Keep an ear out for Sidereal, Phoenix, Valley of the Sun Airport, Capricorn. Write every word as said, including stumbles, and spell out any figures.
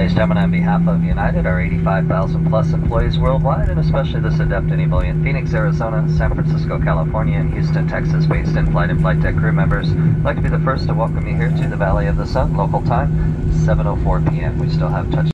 placed M and on behalf of United, our eighty-five thousand plus employees worldwide, and especially this adept and able in Phoenix, Arizona, San Francisco, California, and Houston, Texas, based in flight and flight deck crew members. I'd like to be the first to welcome you here to the Valley of the Sun, local time, seven oh four p m We still have touch.